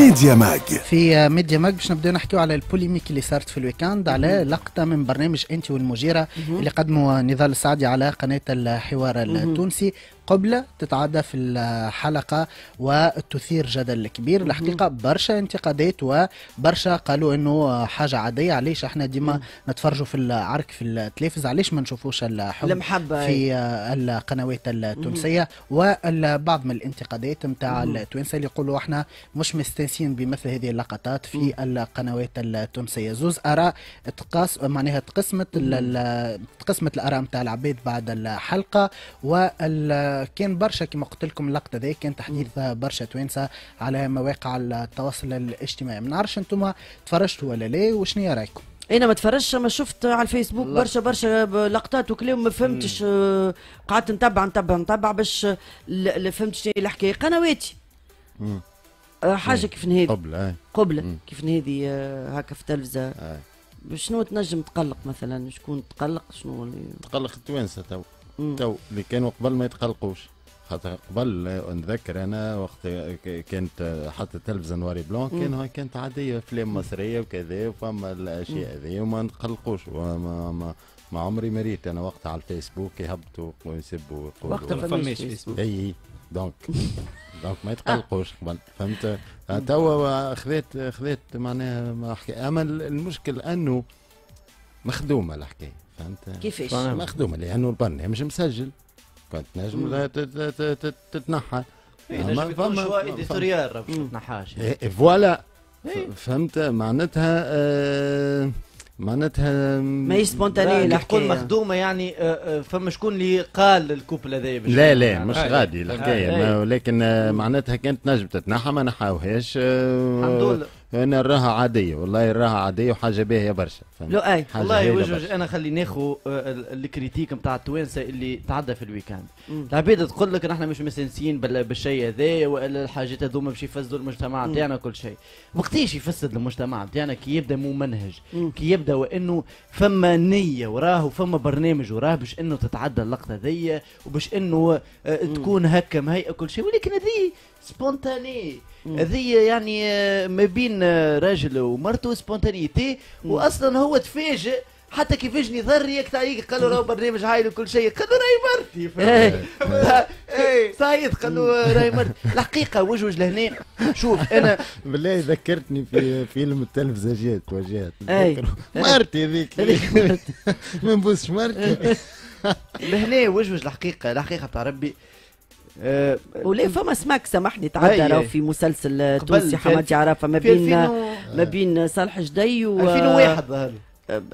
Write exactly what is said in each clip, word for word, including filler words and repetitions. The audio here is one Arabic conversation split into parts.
ميديا ماج. في ميديا ماج باش نبداو نحكيو على البوليميك اللي صارت في الويكاند على لقطه من برنامج انت والمجيره اللي قدموا نضال السعدي على قناه الحوار التونسي قبل تتعدى في الحلقه وتثير جدل كبير. الحقيقه برشا انتقادات وبرشا قالوا انه حاجه عاديه، علاش احنا ديما نتفرجوا في العرك في التلفز، علاش ما نشوفوش الحب المحبه في القنوات التونسيه. والبعض من الانتقادات نتاع التوانسه اللي يقولوا احنا مش مستانسين بمثل هذه اللقطات في القنوات التونسيه. زوز اراء تقاس معناها تقسمت تقسمت الاراء نتاع العباد بعد الحلقه، وال كان برشا كما قلت لكم اللقطه ذي كان تحديث برشا توانسه على مواقع التواصل الاجتماعي. ما نعرفش انتم تفرجتوا ولا لا وشنو هي رايكم؟ انا ما تفرجش، ما شفت على الفيسبوك برشا برشا لقطات وكلام ما فهمتش. قعدت نتبع نتبع نتبع باش فهمت شنو هي الحكايه. قنواتي حاجه كيف هذه قبل قبل كيف هذه هكا في التلفزه، شنو تنجم تقلق مثلا؟ شكون تقلق؟ شنو اللي تقلق؟ التوانسه تو تو اللي كانوا قبل ما يتقلقوش، خاطر قبل نتذكر انا وقت كانت حتى التلفزه نواري بلون كان كانت عاديه، افلام مصريه وكذا وفما الاشياء هذه وما نتقلقوش. وما ما, ما عمري مريت انا وقتها على الفيسبوك يهبطوا ويسبوا ويقولوا وقتها ما فماش فيسبوك اي دونك دونك ما يتقلقوش قبل، فهمت؟ توا خذيت خذيت معناها حكايه. اما المشكل انه مخدومه الحكايه، فهمت كيفاش؟ مخدومه لانه البرنامج مسجل، كنت نجم تتنحى نجم يكون شويه ايديتوريال باش ما تتنحاش فوالا، فهمت معناتها؟ آه معناتها ماهيش سبونتانيه الحكايه. تقول مخدومه يعني فما شكون اللي قال الكوبل هذايا؟ لا لا مش غادي الحكايه، ولكن معناتها كانت نجم تتنحى ما نحاوهاش. الحمد لله انا راها عاديه، والله راها عاديه وحاجه باهيه برشا. لؤي والله يوجه انا خلي ناخذ الكريتيك نتاع التوانسه اللي تعدى في الويكاند. العباد تقول لك نحن مش مستانسين بالشيء هذا ولا الحاجات هذوما باش يفسدوا المجتمع تاعنا كل شيء. وقتاش يفسد المجتمع تاعنا؟ كي يبدا ممنهج، كي يبدا وانه فما نيه وراه وفما برنامج وراه باش انه تتعدى اللقطه ذي وباش انه تكون هكا مهيئه كل شيء. ولكن هذه سبونتاني، هذه يعني ما بين راجل ومرته سبونتانيتي. واصلا هو تفاجئ حتى كيفاش نضر يقطعيك، قالوا راهو برنامج هايل وكل شيء، قالوا راهي مرتي صايد، قالوا راهي مرتي. الحقيقه وجوج لهنا شوف انا بالله ذكرتني في فيلم التلفزيون وجات مرتي هذيك هذيك ما نبوسش مرتي لهنا وجوج. الحقيقه الحقيقه بتاع ربي أه ولا فما سماك سامحني تعدى راهو في مسلسل تونسي حمادي عرفه ما بين ما بين صالح جدي و ألفين وواحد ظهر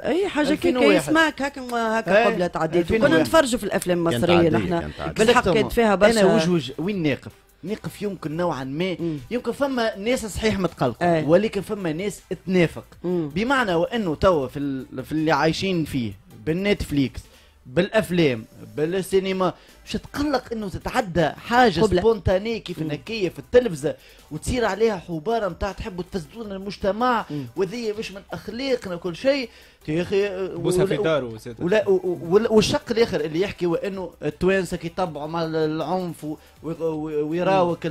اي حاجه كي سماك هكا هكا قبل تعديت. وكنا نتفرجوا في الافلام المصريه نحن بالحق كانت فيها برشا. انا وجوج وين ناقف؟ نقف يمكن نوعا ما، يمكن فما ناس صحيح متقلقوا ولكن فما ناس تنافق، بمعنى وانه توا في, في اللي عايشين فيه بالنتفليكس بالافلام بالسينما مش تقلق انه تتعدى حاجه سبونتانيه كيف النكيه في التلفزه وتصير عليها حباره نتاع تحبوا تفسدون المجتمع وذي مش من اخلاقنا وكل شيء يا اخي. بوسها في دارو والشق الاخر اللي يحكي وانه التوانسه كيطبعوا مع العنف ويراوك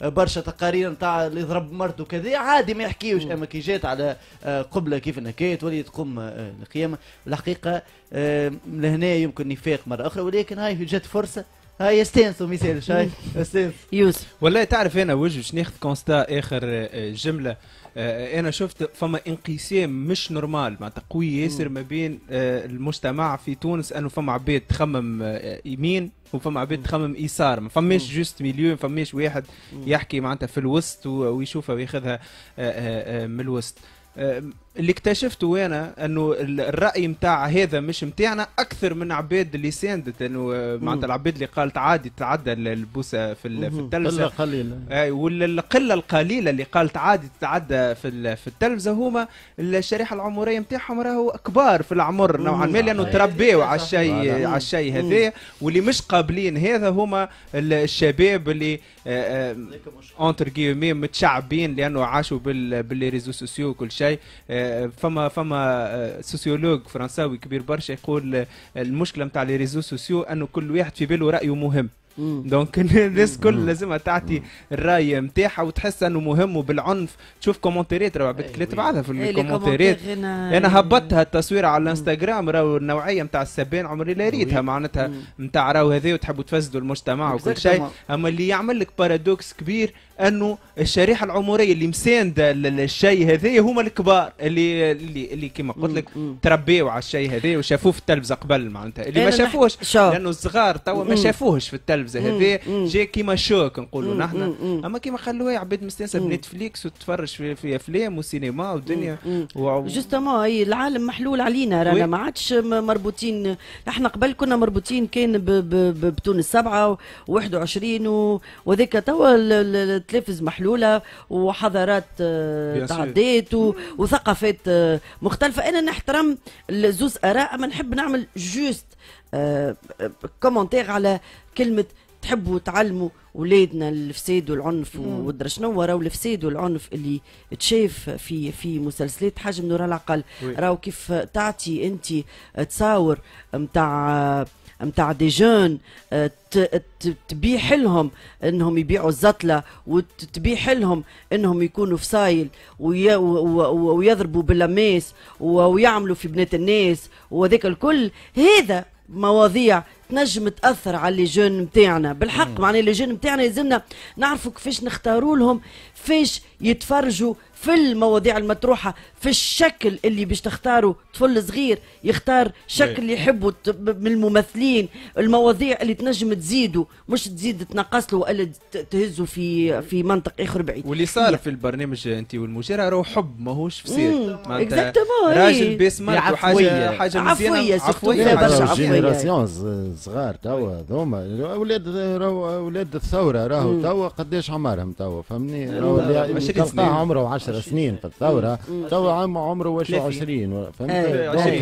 برشا تقارير نتاع اللي ضرب مرته وكذا عادي ما يحكيوش، اما كي جات على قبله كيف النكايه تولي تقوم القيامه. الحقيقه لهنا يمكن نفاق مره اخرى، ولكن هاي جات فرصه هاي يستانسوا ما يسالش هاي يستانسوا يوسف. والله تعرف انا وجه ناخذ كونستا اخر جمله. انا شفت فما انقسام مش نورمال مع تقوي ياسر ما بين المجتمع في تونس، انه فما عباد تخمم يمين وفما عباد تخمم يسار، ما فماش جوست مليو، ما فماش واحد يحكي معناتها في الوسط ويشوفها وياخذها من الوسط. اللي اكتشفته وانا انه الراي نتاع هذا مش نتاعنا اكثر من عباد اللي ساندت، انه معناتها العباد اللي قالت عادي تعدى البوسه في التلفزه قله قليله، اي والقله القليله اللي قالت عادي تتعدى في في التلفزه هما الشريحه العمريه نتاعهم راهو كبار في العمر نوعا ما، لانه تربيوا على الشيء على الشيء هذايا، واللي مش قابلين هذا هما الشباب اللي اونتر كيمي متشعبين لانه عاشوا باللي ريزو سوسيو وكل شيء. فما فما سوسيولوج فرنساوي كبير برشا يقول المشكله نتاع لي ريزو سوسيو انه كل واحد في باله رايه مهم، دونك الناس كل لازمها تعطي الراي نتاعها وتحس انه مهم وبالعنف. تشوف كومنتيرات راهو عباد كلات بعضها في الكومنتيرات. انا هبطتها التصوير على الانستغرام راهو النوعيه نتاع السبان عمري لا ريتها، معناتها نتاع راهو هذا وتحبوا تفسدوا المجتمع وكل شيء. اما اللي يعمل لك بارادوكس كبير انه الشريحه العمريه اللي مسانده للشيء هذايا هما الكبار اللي اللي, اللي كما قلت لك تربيوا على الشيء هذايا وشافوه في التلفزه قبل، معناتها اللي ما شافوهش لانه الصغار توا ما شافوهش في التلفزه هذايا جا كيما شوك نقولوا نحن. اما كيما خلوها عباد مستانسه بنتفليكس وتتفرج في, في افلام وسينما ودنيا و... جوستومون العالم محلول علينا، رانا ما عادش مربوطين. احنا قبل كنا مربوطين كان بتونس سبعه وواحد وعشرين وذاك توا التلفز محلوله وحضارات تعديت وثقافات مختلفه. انا نحترم زوز اراء، اما نحب نعمل جوست كومنتير على كلمه تحبوا تعلموا ولادنا الفساد والعنف ودرا شنو. راهو الفساد والعنف اللي تشاف في في مسلسلات حجم نور العقل، راهو كيف تعطي انت تصاور نتاع نتاع دي جون تبيح لهم انهم يبيعوا الزطله وتبيح لهم انهم يكونوا فصايل ويضربوا باللماس ويعملوا في بنات الناس وذاك الكل. هذا مواضيع تنجم تاثر على لي جون نتاعنا بالحق. معناها لي جون نتاعنا لازمنا نعرفوا كيفاش نختاروا لهم، فاش يتفرجوا في المواضيع المطروحه، في الشكل اللي باش تختاروا. طفل صغير يختار شكل يحبه من الممثلين، المواضيع اللي تنجم تزيدوا مش تزيد تنقص له ولا تهزوا في في منطق اخر بعيد. واللي صار في البرنامج انت والمجرى راهو حب ماهوش فساد، اكزاكتومون راجل باسمات وحاجه حاجه عفويه عفويه برشا عفويه. صغار توا هذوما اولاد راهو اولاد الثوره، راهو توا قداش عمرهم توا فهمني؟ راهو تلقاه عمره عشر سنين في الثوره، توا عمره واش عشرين فهمت؟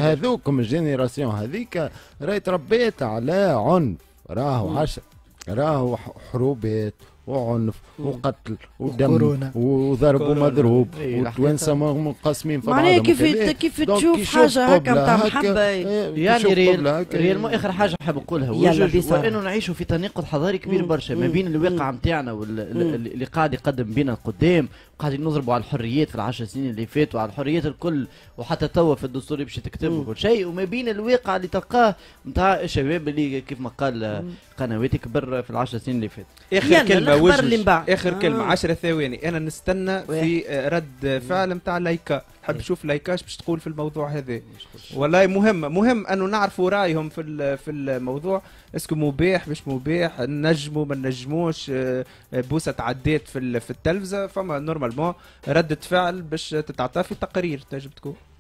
هذوكم الجينيراسيون هذيك راهي تربيت على عنف، راهو عشر راهو حروبات وعنف وقتل ودم وضرب ومضروب والتوانسه منقسمين في بعضهم. معناها كيف كيف تشوف حاجه هكا نتاع محبه يعني ريال ريال اخر حاجه حاب نقولها هو انه نعيشوا في تناقض حضاري كبير برشا ما بين الواقع نتاعنا اللي قاعد يقدم بينا القدام، وقاعدين نضربوا على الحريات في العشر سنين اللي فاتوا على الحريات الكل وحتى توا في الدستور باش تكتبوا كل شيء، وما بين الواقع اللي تلقاه نتاع الشباب اللي كيف ما قال قنواتي كبر في العشر سنين اللي فاتوا. اخر كلمه اخر كلمه عشر ثواني. انا نستنى في رد فعل نتاع لايكا، نحب نشوف لايكاش باش تقول في الموضوع هذا. والله مهم مهم انه نعرفوا رايهم في في الموضوع، اسكو مباح مش مباح، نجموا ما نجموش، بوسه تعدات في في التلفزه، فما نورمالمون ردة فعل باش تتعطى في تقرير تنجم تكون.